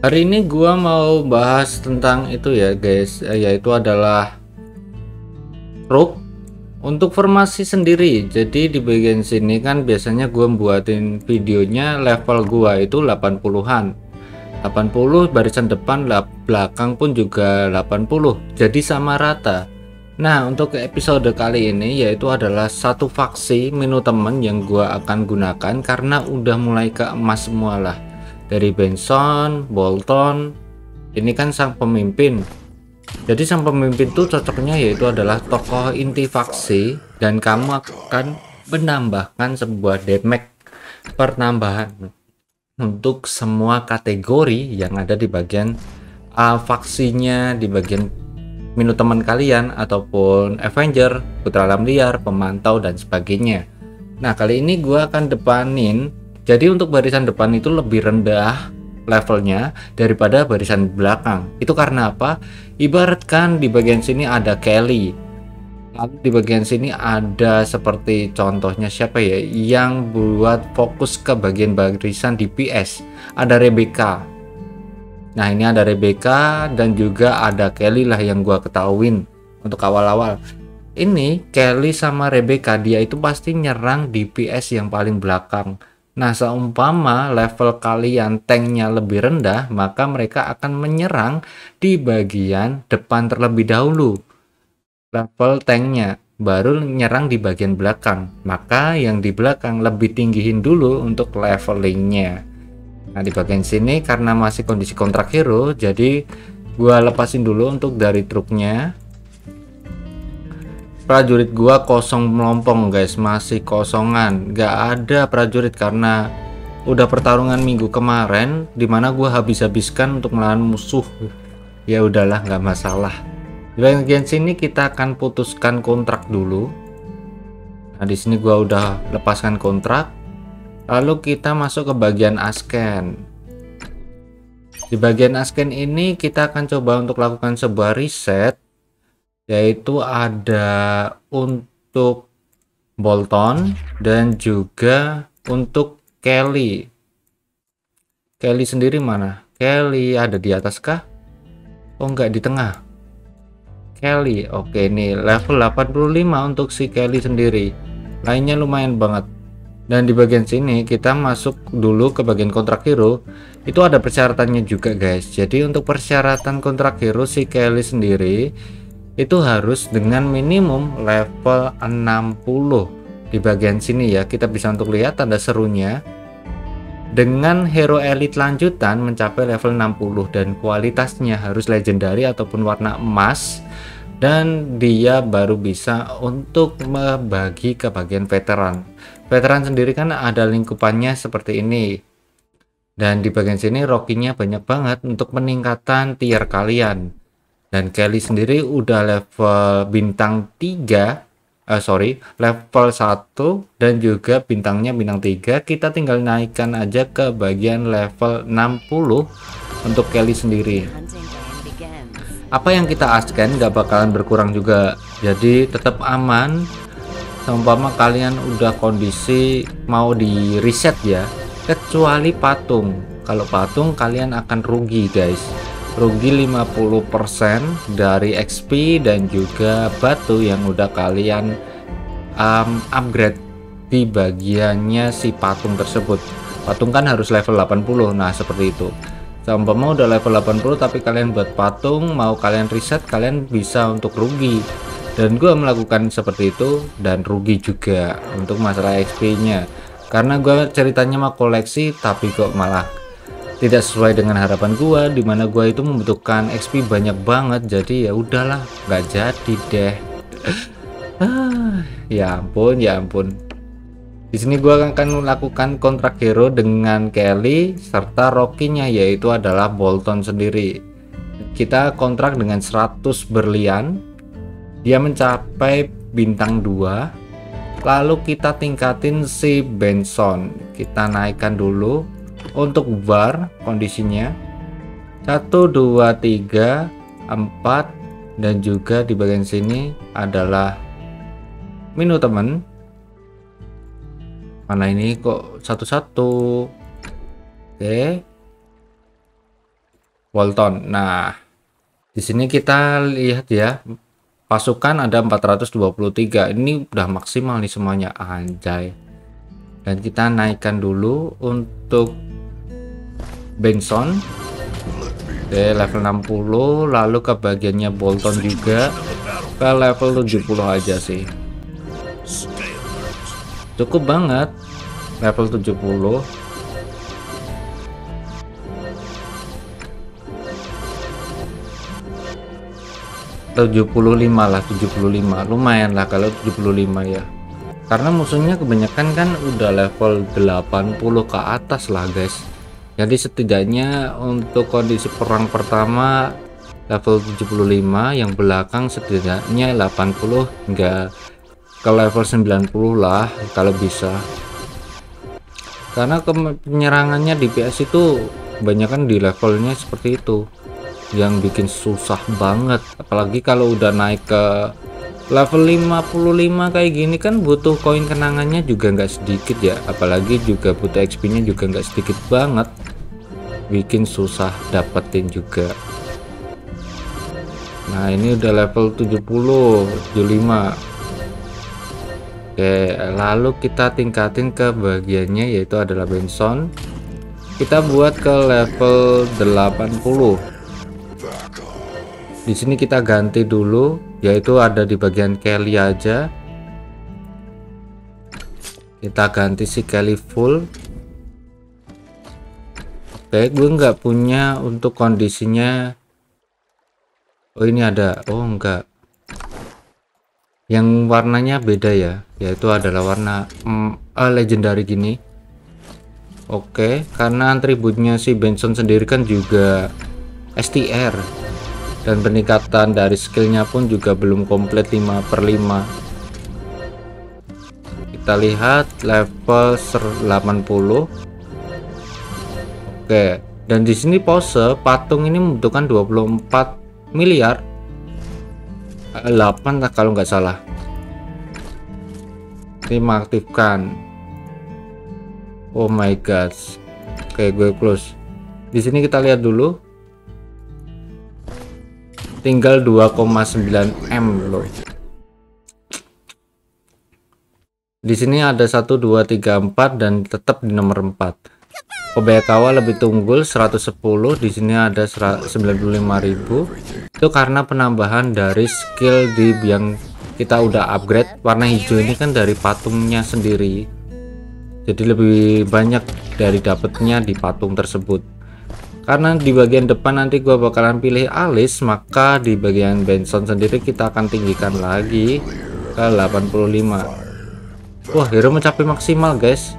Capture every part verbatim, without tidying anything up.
Hari ini gua mau bahas tentang itu ya guys, yaitu adalah rope untuk formasi sendiri. Jadi di bagian sini kan biasanya gua buatin videonya level gua itu delapan puluhan, delapan puluh barisan depan belakang pun juga delapan puluh, jadi sama rata. Nah untuk episode kali ini yaitu adalah satu faksi Minutemen yang gua akan gunakan karena udah mulai ke emas semua lah, dari Benson Bolton ini kan sang pemimpin. Jadi sang pemimpin tuh cocoknya yaitu adalah tokoh inti faksi, dan kamu akan menambahkan sebuah damage pertambahan untuk semua kategori yang ada di bagian uh, faksinya, di bagian Minutemen kalian ataupun Avenger, Putra Alam Liar, Pemantau dan sebagainya. Nah kali ini gua akan depanin, jadi untuk barisan depan itu lebih rendah levelnya daripada barisan belakang. Itu karena apa? Ibaratkan di bagian sini ada Kelly, lalu di bagian sini ada seperti contohnya siapa ya yang buat fokus ke bagian barisan D P S, ada Rebecca. Nah ini ada Rebecca dan juga ada Kelly lah yang gua ketahuin untuk awal-awal. Ini Kelly sama Rebecca dia itu pasti nyerang D P S yang paling belakang. Nah seumpama level kalian tanknya lebih rendah, maka mereka akan menyerang di bagian depan terlebih dahulu, level tanknya baru nyerang di bagian belakang. Maka yang di belakang lebih tinggiin dulu untuk levelingnya. Nah di bagian sini karena masih kondisi kontrak hero, jadi gua lepasin dulu untuk dari truknya. Prajurit gua kosong melompong guys, masih kosongan, nggak ada prajurit karena udah pertarungan minggu kemarin dimana gua habis-habiskan untuk melawan musuh. Ya udahlah, nggak masalah. Di bagian sini kita akan putuskan kontrak dulu. Nah di sini gua udah lepaskan kontrak, lalu kita masuk ke bagian asken. Di bagian asken ini kita akan coba untuk lakukan sebuah reset, yaitu ada untuk Bolton dan juga untuk Kelly. Kelly sendiri mana? Kelly ada di atas kah? Oh enggak, di tengah. Kelly, oke nih level delapan puluh lima untuk si Kelly sendiri, lainnya lumayan banget. Dan di bagian sini kita masuk dulu ke bagian kontrak hero, itu ada persyaratannya juga guys. Jadi untuk persyaratan kontrak hero si Kelly sendiri itu harus dengan minimum level enam puluh. Di bagian sini ya kita bisa untuk lihat tanda serunya, dengan hero elite lanjutan mencapai level enam puluh dan kualitasnya harus legendary ataupun warna emas, dan dia baru bisa untuk membagi ke bagian veteran. Veteran sendiri kan ada lingkupannya seperti ini, dan di bagian sini rokinya banyak banget untuk peningkatan tier kalian. Dan Kelly sendiri udah level bintang tiga, Uh, sorry level satu dan juga bintangnya bintang tiga. Kita tinggal naikkan aja ke bagian level enam puluh untuk Kelly sendiri. Apa yang kita asken gak bakalan berkurang juga, jadi tetap aman. Seumpama kalian udah kondisi mau di reset ya, kecuali patung. Kalau patung kalian akan rugi guys, rugi lima puluh persen dari X P dan juga batu yang udah kalian um, upgrade di bagiannya si patung tersebut. Patung kan harus level delapan puluh, nah seperti itu. Sampai mau udah level delapan puluh tapi kalian buat patung, mau kalian reset kalian bisa untuk rugi, dan gue melakukan seperti itu dan rugi juga untuk masalah X P nya karena gue ceritanya mau koleksi tapi kok malah tidak sesuai dengan harapan gua, dimana gua itu membutuhkan X P banyak banget. Jadi ya udahlah, nggak jadi deh. Ya ampun, ya ampun. Di sini gua akan melakukan kontrak hero dengan Kelly serta rokinya yaitu adalah Bolton sendiri. Kita kontrak dengan seratus berlian. Dia mencapai bintang dua. Lalu kita tingkatin si Benson. Kita naikkan dulu untuk bar kondisinya satu, dua, tiga, empat, dan juga di bagian sini adalah Minutemen. Mana ini kok satu-satu? Oke, Bolton. Nah, di sini kita lihat ya, pasukan ada empat ratus dua puluh tiga. Ini udah maksimal nih semuanya, anjay. Dan kita naikkan dulu untuk Benson. Oke, level enam puluh, lalu ke bagiannya Bolton juga ke level tujuh puluh aja sih. Cukup banget level tujuh puluh. tujuh puluh lima lah, tujuh puluh lima lumayan lah kalau tujuh puluh lima ya, karena musuhnya kebanyakan kan udah level delapan puluh ke atas lah guys. Jadi setidaknya untuk kondisi perang pertama level tujuh puluh lima, yang belakang setidaknya delapan puluh hingga ke level sembilan puluh lah kalau bisa, karena penyerangannya D P S itu kebanyakan di levelnya seperti itu yang bikin susah banget. Apalagi kalau udah naik ke level lima puluh lima kayak gini kan butuh koin kenangannya juga nggak sedikit ya, apalagi juga butuh X P nya juga nggak sedikit banget, bikin susah dapetin juga. Nah ini udah level tujuh puluh, tujuh puluh lima. Oke, lalu kita tingkatin ke bagiannya yaitu adalah Benson, kita buat ke level delapan puluh. Di sini kita ganti dulu yaitu ada di bagian Kelly aja, kita ganti si Kelly full. Oke, gue nggak punya untuk kondisinya. Oh ini ada, oh enggak, yang warnanya beda ya, yaitu adalah warna mm, ah, legendary gini. Oke, karena atributnya si Benson sendiri kan juga S T R dan peningkatan dari skillnya pun juga belum komplit lima per lima. Kita lihat level delapan puluh. Oke, dan di sini pose patung ini membutuhkan dua puluh empat miliar delapan lah kalau nggak salah. Ini mengaktifkan, oh my god. Oke, gue close. Di sini kita lihat dulu tinggal dua koma sembilan M loh. Di sini ada satu dua tiga empat dan tetap di nomor empat. Kobayakawa lebih tunggul seratus sepuluh, di sini ada sembilan puluh lima ribu. Itu karena penambahan dari skill di yang kita udah upgrade. Warna hijau ini kan dari patungnya sendiri. Jadi lebih banyak dari dapatnya di patung tersebut. Karena di bagian depan nanti gua bakalan pilih Alice, maka di bagian Benson sendiri kita akan tinggikan lagi ke delapan puluh lima. Wah, hero mencapai maksimal guys,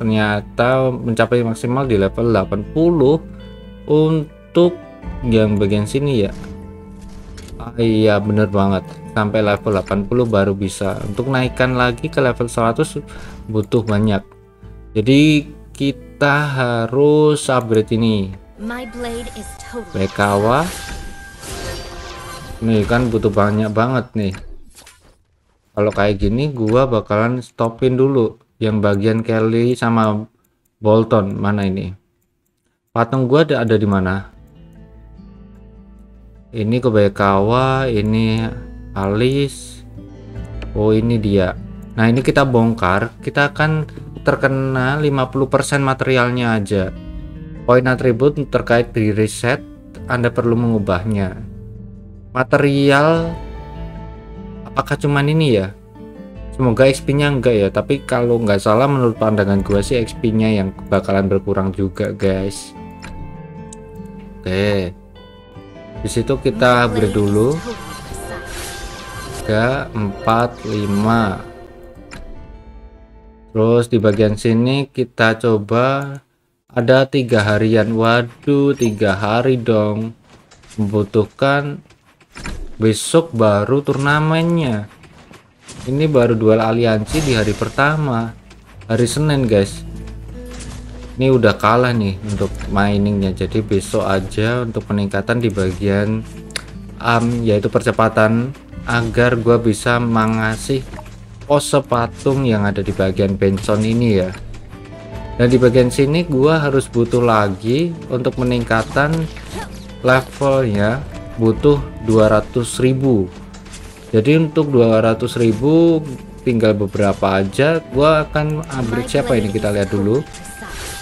ternyata mencapai maksimal di level delapan puluh untuk yang bagian sini ya. Ah, iya bener banget, sampai level delapan puluh baru bisa. Untuk naikkan lagi ke level seratus butuh banyak, jadi kita harus upgrade ini. Rebecca nih kan butuh banyak banget nih. Kalau kayak gini gua bakalan stopin dulu yang bagian Kelly sama Bolton. Mana ini patung gua ada, ada di mana? Ini Kobayakawa, ini Alice, oh ini dia. Nah ini kita bongkar, kita akan terkena lima puluh persen materialnya aja. Poin atribut terkait di reset, Anda perlu mengubahnya. Material apakah cuman ini ya? Semoga X P nya enggak ya, tapi kalau nggak salah menurut pandangan gua sih X P nya yang bakalan berkurang juga guys. Oke, disitu kita upgrade dulu tiga, empat, lima. Terus di bagian sini kita coba ada tiga harian. Waduh, tiga hari dong, membutuhkan besok baru turnamennya. Ini baru duel aliansi di hari pertama, hari Senin guys. Ini udah kalah nih untuk miningnya, jadi besok aja untuk peningkatan di bagian um, yaitu percepatan, agar gua bisa mengasih pose patung yang ada di bagian Benson ini ya. Dan di bagian sini gua harus butuh lagi untuk peningkatan levelnya butuh dua ratus ribu. Jadi untuk dua ratus ribu tinggal beberapa aja. Gua akan upgrade siapa ini, kita lihat dulu.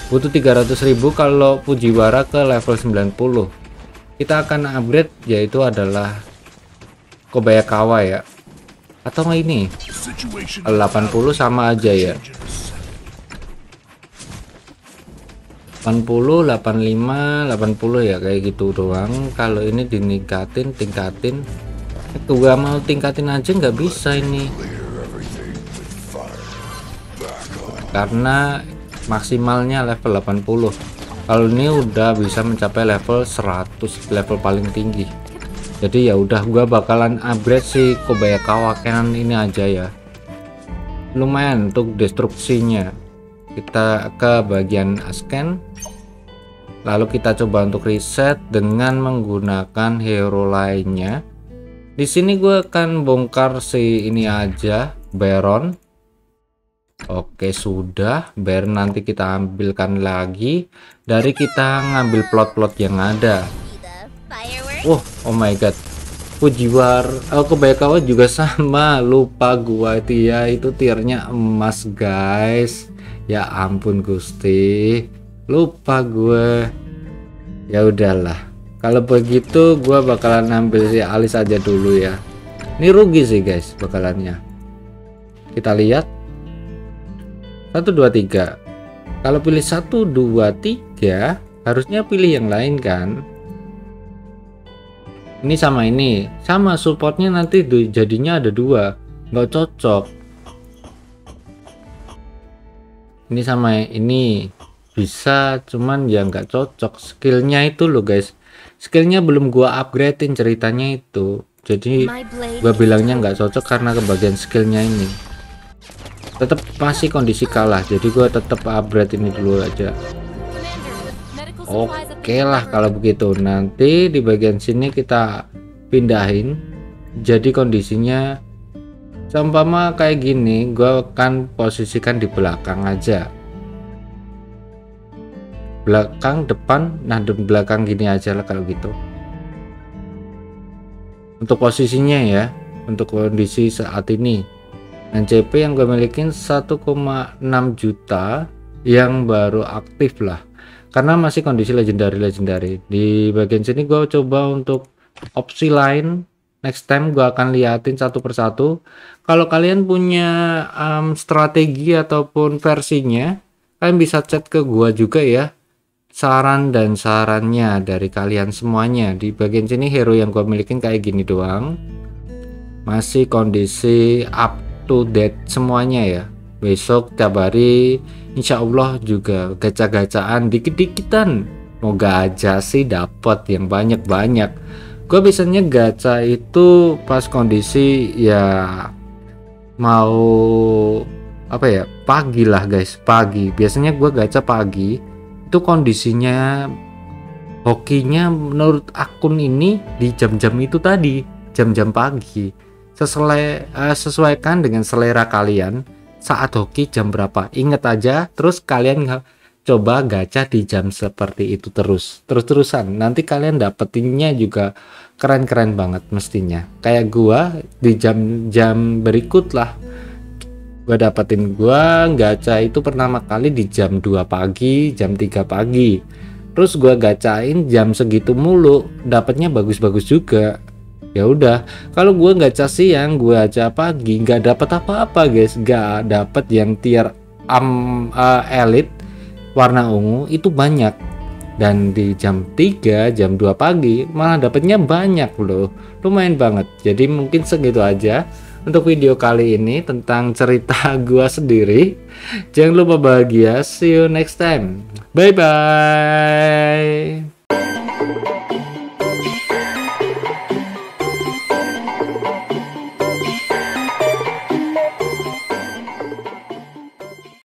Butuh tiga ratus ribu kalau Fujiwara ke level sembilan puluh. Kita akan upgrade yaitu adalah Kobayakawa ya. Atau ini delapan puluh sama aja ya. delapan puluh, delapan puluh lima, delapan puluh ya, kayak gitu doang. Kalau ini diningkatin, tingkatin. Itu gua mau tingkatin aja nggak bisa ini. Karena maksimalnya level delapan puluh. Kalau ini udah bisa mencapai level seratus, level paling tinggi. Jadi ya udah, gua bakalan upgrade si Kobayakawa Cannon ini aja ya. Lumayan untuk destruksinya. Kita ke bagian scan, lalu kita coba untuk reset dengan menggunakan hero lainnya. Di sini gue akan bongkar si ini aja, Baron. Oke sudah, Baron nanti kita ambilkan lagi dari kita ngambil plot-plot yang ada. Wow, oh my god, Fujiwara, oh, Kobayakawa juga sama, lupa gua dia itu tiernya emas guys. Ya ampun Gusti, lupa gue. Ya udahlah, kalau begitu gue bakalan ambil si Alice aja dulu ya. Ini rugi sih guys bakalannya. Kita lihat satu dua tiga. Kalau pilih satu dua tiga harusnya pilih yang lain kan. Ini sama ini sama, supportnya nanti jadinya ada dua, nggak cocok. Ini sama ini bisa, cuman ya nggak cocok skillnya itu loh guys. Skillnya belum gua upgradein ceritanya itu, jadi gua bilangnya nggak cocok karena kebagian skillnya ini. Tetap masih kondisi kalah, jadi gua tetap upgrade ini dulu aja. Oke lah kalau begitu, nanti di bagian sini kita pindahin. Jadi kondisinya seumpama kayak gini, gue akan posisikan di belakang aja. Belakang, depan, nah di belakang gini aja lah kalau gitu. Untuk posisinya ya, untuk kondisi saat ini. N C P yang gue milikin satu koma enam juta yang baru aktif lah. Karena masih kondisi legendary-legendary. Di bagian sini gue coba untuk opsi lain. Next time gue akan liatin satu persatu. Kalau kalian punya um, strategi ataupun versinya, kalian bisa chat ke gue juga ya. Saran dan sarannya dari kalian semuanya. Di bagian sini hero yang gue milikin kayak gini doang. Masih kondisi up to date semuanya ya. Besok tiap hari insya Allah juga gacha-gacaan dikit-dikitan. Mau gacha sih dapat yang banyak-banyak. Gue biasanya gacha itu pas kondisi ya mau apa ya, pagi lah guys, pagi. Biasanya gue gacha pagi itu kondisinya hokinya menurut akun ini di jam-jam itu tadi, jam-jam pagi. Sesuai, uh, sesuaikan dengan selera kalian saat hoki jam berapa. Ingat aja, terus kalian coba gacha di jam seperti itu terus terus-terusan, nanti kalian dapetinnya juga keren-keren banget mestinya. Kayak gua di jam-jam berikut lah gua dapetin. Gua gacha itu pertama kali di jam dua pagi, jam tiga pagi, terus gua gacain jam segitu mulu, dapatnya bagus-bagus juga. Ya udah, kalau gua gacha siang, gua gacha pagi, nggak dapat apa-apa guys. Nggak dapat yang tier am um, uh, elite warna ungu itu banyak, dan di jam tiga, jam dua pagi malah dapatnya banyak loh, lumayan banget. Jadi mungkin segitu aja untuk video kali ini tentang cerita gua sendiri. Jangan lupa bahagia, see you next time, bye bye.